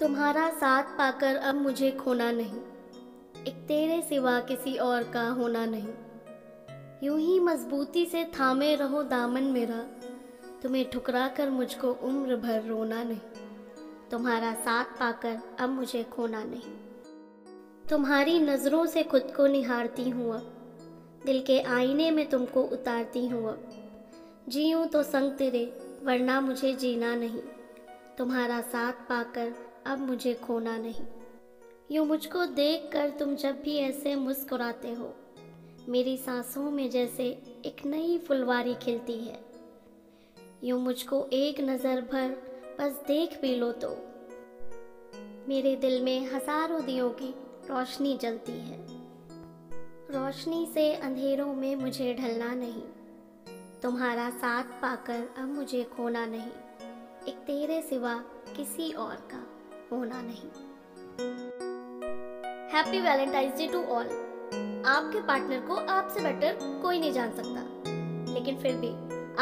तुम्हारा साथ पाकर अब मुझे खोना नहीं, एक तेरे सिवा किसी और का होना नहीं। यूं ही मजबूती से थामे रहो दामन मेरा, तुम्हें ठुकरा कर मुझको उम्र भर रोना नहीं। तुम्हारा साथ पाकर अब मुझे खोना नहीं। तुम्हारी नज़रों से खुद को निहारती हूँ अब, दिल के आईने में तुमको उतारती हूँ अब। जीऊँ तो संग तेरे वरना मुझे जीना नहीं, तुम्हारा साथ पाकर अब मुझे खोना नहीं। यूँ मुझको देखकर तुम जब भी ऐसे मुस्कुराते हो, मेरी सांसों में जैसे एक नई फुलवारी खिलती है। यूँ मुझको एक नज़र भर बस देख भी लो तो मेरे दिल में हज़ारों दियों की रोशनी जलती है। रोशनी से अंधेरों में मुझे ढलना नहीं, तुम्हारा साथ पाकर अब मुझे खोना नहीं, एक तेरे सिवा किसी और का होना नहीं। Happy Valentine's day to all. आपके पार्टनर को आपसे बेटर कोई नहीं जान सकता, लेकिन फिर भी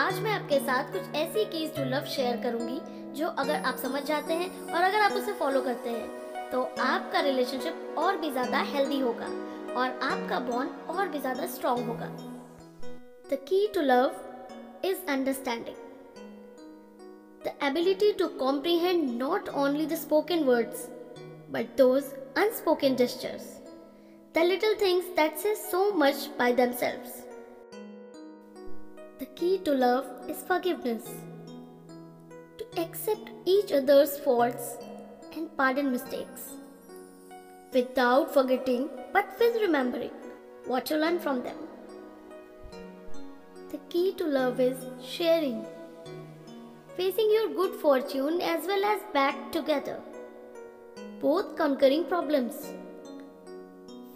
आज मैं आपके साथ कुछ ऐसी कीज टू लव शेयर करूंगी जो अगर आप समझ जाते हैं और अगर आप उसे फॉलो करते हैं तो आपका रिलेशनशिप और भी ज़्यादा हेल्दी होगा और आपका बॉन्ड और भी ज़्यादा स्ट्रॉन्ग होगा। The key to love is understanding. The ability to comprehend not only the spoken words, but those unspoken gestures, the little things that say so much by themselves. The key to love is forgiveness. To accept each other's faults and pardon mistakes, without forgetting but with remembering what you learn from them. The key to love is sharing, facing your good fortune as well as bad together, both conquering problems,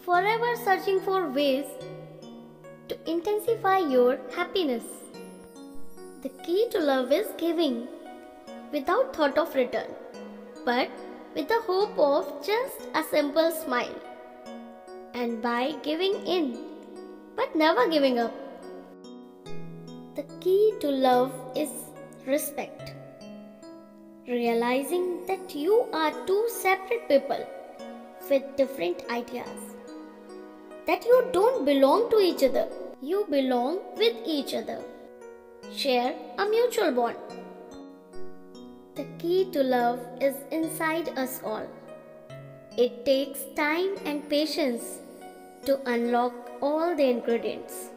forever searching for ways to intensify your happiness. The key to love is giving, without thought of return, but with the hope of just a simple smile, and by giving in, but never giving up. The key to love is respect. Realizing that you are two separate people with different ideas, that you don't belong to each other, you belong with each other. Share a mutual bond. The key to love is inside us all. It takes time and patience to unlock all the ingredients.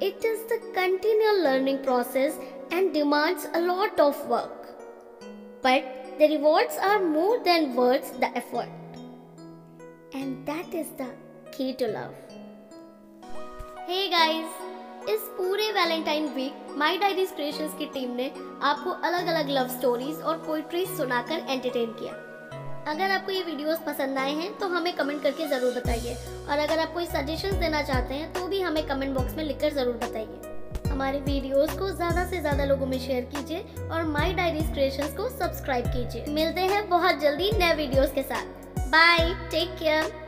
It is the continual learning process and demands a lot of work. But the rewards are more than worth the effort. And that is the key to love. Hey guys! इस पूरे Valentine week माई diaries creations की team ने आपको अलग अलग love stories और poetries सुनाकर entertain किया। अगर आपको ये वीडियोस पसंद आए हैं तो हमें कमेंट करके ज़रूर बताइए, और अगर आप कोई सजेशंस देना चाहते हैं तो भी हमें कमेंट बॉक्स में लिखकर ज़रूर बताइए। हमारे वीडियोस को ज़्यादा से ज़्यादा लोगों में शेयर कीजिए और माय डायरीज क्रिएशंस को सब्सक्राइब कीजिए। मिलते हैं बहुत जल्दी नए वीडियोस के साथ। Bye, take care.